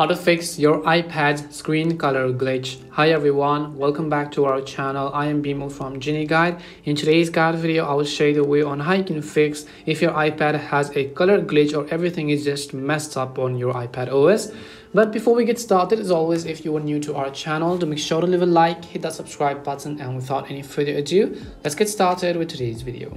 How to fix your iPad's screen color glitch. Hi everyone, welcome back to our channel. I am Bimo from Genie Guide. In today's guide video, I will show you the way on how you can fix if your iPad has a color glitch or everything is just messed up on your iPad OS. But before we get started, as always, if you are new to our channel, do make sure to leave a like, hit that subscribe button, and without any further ado, let's get started with today's video.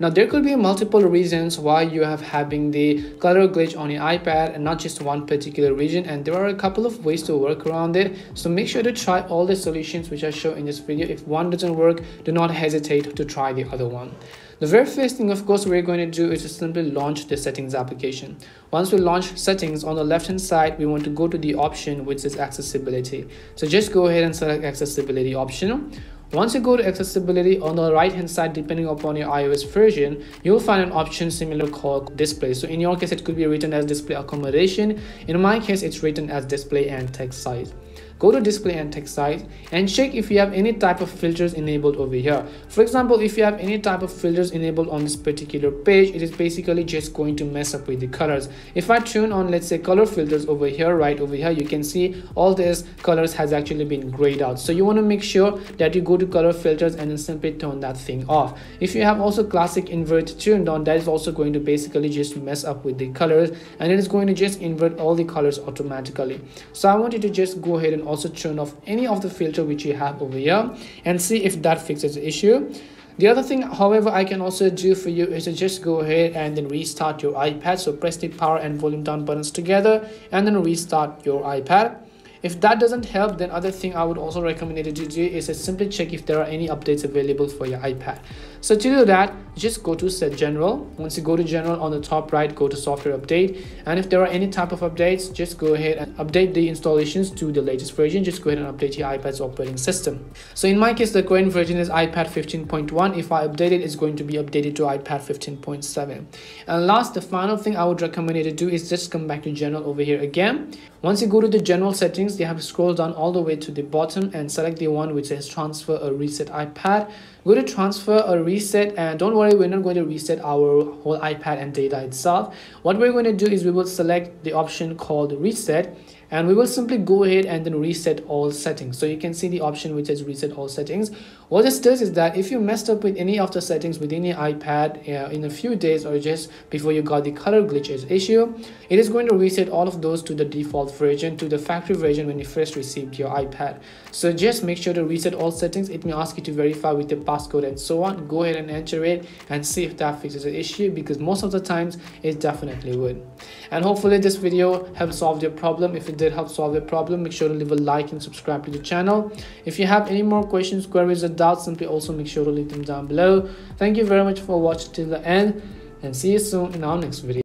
Now, there could be multiple reasons why you have having the color glitch on your iPad and not just one particular region, and there are a couple of ways to work around it. So make sure to try all the solutions which I show in this video. If one doesn't work, do not hesitate to try the other one. The very first thing, of course, we're going to do is to simply launch the settings application. Once we launch settings, on the left hand side, we want to go to the option which is accessibility. So just go ahead and select accessibility option. Once you go to accessibility, on the right hand side, depending upon your iOS version, you'll find an option similar called display. So in your case, it could be written as display accommodation. In my case, it's written as display and text size. Go to display and text size and check if you have any type of filters enabled over here. For example, if you have any type of filters enabled on this particular page, it is basically just going to mess up with the colors. If I turn on, let's say, color filters over here, right over here, you can see all these colors has actually been grayed out. So you want to make sure that you go to color filters and then simply turn that thing off. If you have also classic invert turned on, that is also going to basically just mess up with the colors, and it is going to just invert all the colors automatically. So I want you to just go ahead and also turn off any of the filter which you have over here and see if that fixes the issue. The other thing, however, I can also do for you is to just go ahead and then restart your iPad. So press the power and volume down buttons together and then restart your iPad. If that doesn't help, then other thing I would also recommend you to do is to simply check if there are any updates available for your iPad. So to do that, just go to set general. Once you go to general, on the top right, go to software update, and if there are any type of updates, just go ahead and update the installations to the latest version. Just go ahead and update your iPad's operating system. So in my case, the current version is iPad 15.1. If I update it, it's going to be updated to iPad 15.7. And last, the final thing I would recommend you to do is just come back to general over here again. Once you go to the general settings, you have to scroll down all the way to the bottom and select the one which says transfer or reset iPad. Go to transfer or reset, and don't worry, we're not going to reset our whole iPad and data itself. What we're going to do is we will select the option called reset, and we will simply go ahead and then reset all settings. So you can see the option which says reset all settings. What this does is that if you messed up with any of the settings within your iPad in a few days or just before you got the color glitches issue, it is going to reset all of those to the default version, to the factory version when you first received your iPad. So just make sure to reset all settings. It may ask you to verify with the passcode and so on. Go ahead and enter it and see if that fixes the issue, because most of the times it definitely would. And hopefully this video helped solve your problem. If it did help solve your problem, make sure to leave a like and subscribe to the channel. If you have any more questions, queries, or doubts, simply also make sure to leave them down below. Thank you very much for watching till the end, and see you soon in our next video.